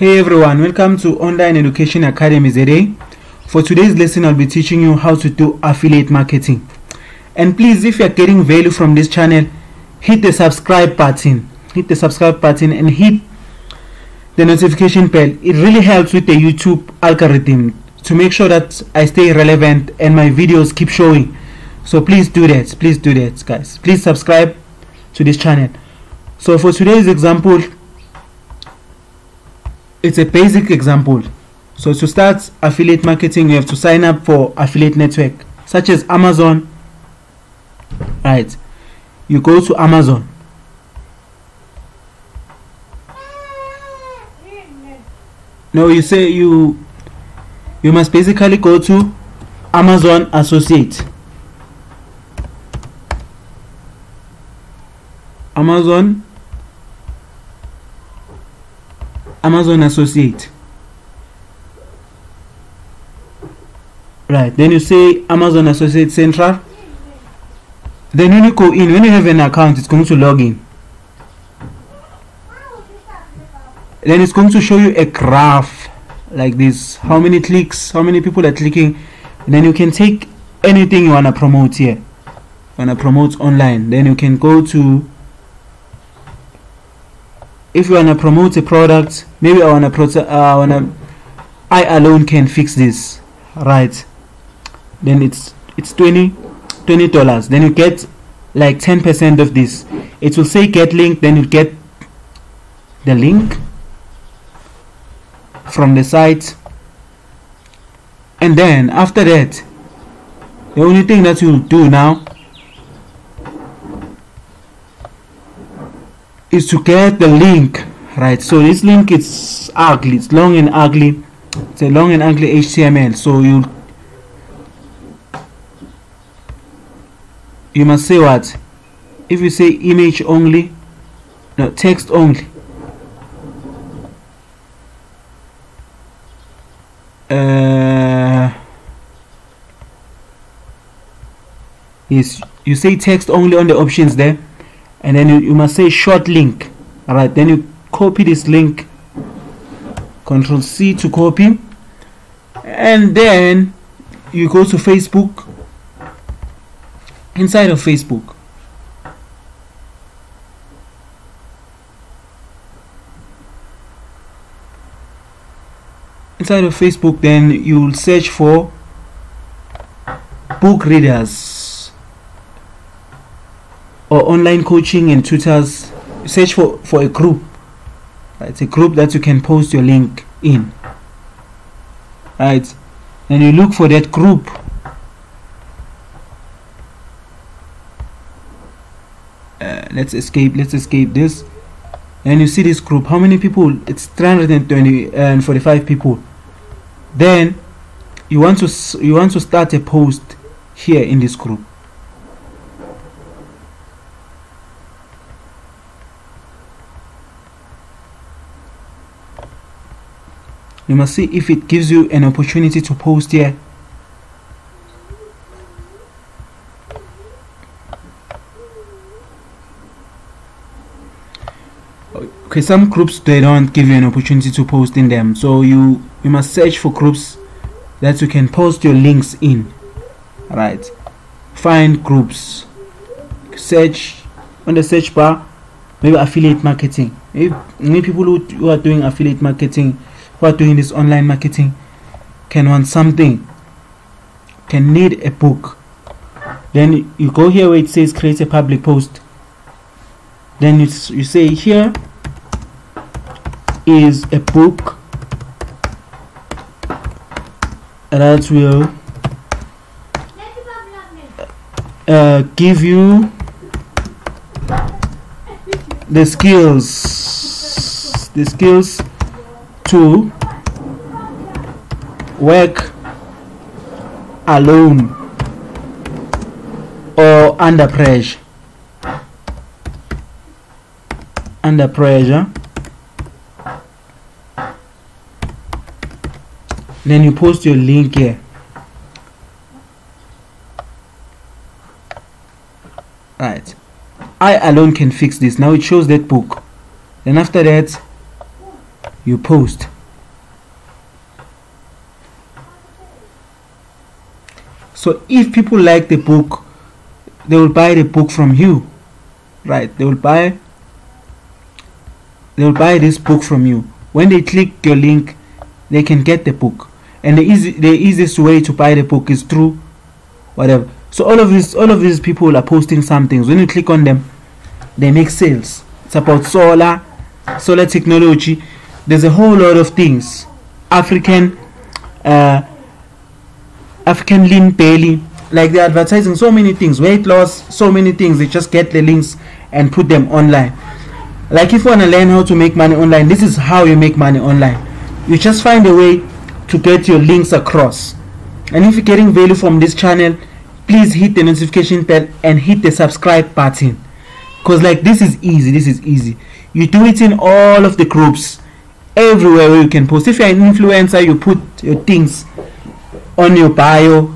Hey everyone, welcome to Online Education Academy ZA. For today's lesson, I'll be teaching you how to do affiliate marketing. And please, if you're getting value from this channel, hit the subscribe button. Hit the subscribe button and hit the notification bell. It really helps with the YouTube algorithm to make sure that I stay relevant and my videos keep showing. So please do that. Please do that, guys. Please subscribe to this channel. So for today's example, it's a basic example. So to start affiliate marketing, you have to sign up for affiliate network such as Amazon. Right, you go to Amazon. No, you say you must basically go to Amazon Associate. Amazon Associate. Right, then you say Amazon Associate Central. Then when you go in, when you have an account, it's going to log in. Then it's going to show you a graph like this. How many clicks, how many people are clicking. And then you can take anything you want to promote here. You want to promote online. Then you can go to, if you want to promote a product, maybe I want to I alone can fix this, right? Then it's $20. Then you get like 10% of this. It will say get link. Then you get the link from the site, and then after that, the only thing that you'll do now is to get the link, right? So this link, it's ugly, it's long and ugly, it's a long and ugly HTML. So you must say what? If you say image only, no, text only, yes, you say text only on the options there. And then you must say short link. Alright, then you copy this link, Control C to copy, and then you go to Facebook. Inside of Facebook, then you will search for book readers or online coaching and tutors. Search for a group. It's a group that you can post your link in, right? And you look for that group. Let's escape this. And you see this group, how many people? It's 345 people. Then you want to start a post here in this group. You must see if it gives you an opportunity to post here. Okay, some groups, they don't give you an opportunity to post in them. So you must search for groups that you can post your links in. Alright, find groups. Search on the search bar, maybe affiliate marketing. Maybe people who are doing affiliate marketing, who are doing this online marketing, can want something, can need a book. Then you go here where it says create a public post. Then you say here is a book that will give you the skills to work alone or under pressure. Then you post your link here. Right, I alone can fix this. Now it shows that book. Then after that, you post. So if people like the book, they will buy the book from you, right? They will buy this book from you. When they click your link, they can get the book. And the easiest way to buy the book is through whatever. So all of these people are posting some things. When you click on them, they make sales. It's about solar technology. There's a whole lot of things. African lean belly. Like, they're advertising so many things, weight loss, so many things. They just get the links and put them online. Like, if you want to learn how to make money online, this is how you make money online. You just find a way to get your links across. And if you're getting value from this channel, please hit the notification bell and hit the subscribe button, because like, this is easy. You do it in all of the groups, everywhere where you can post. If you're an influencer, you put your things on your bio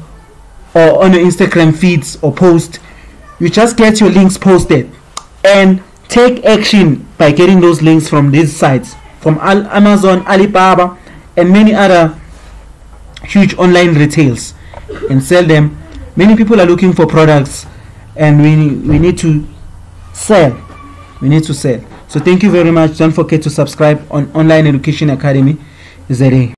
or on your Instagram feeds or post. You just get your links posted and take action by getting those links from these sites, from Amazon, Alibaba, and many other huge online retails, and sell them. Many people are looking for products, and we need to sell. So thank you very much. Don't forget to subscribe on Online Education Academy ZA.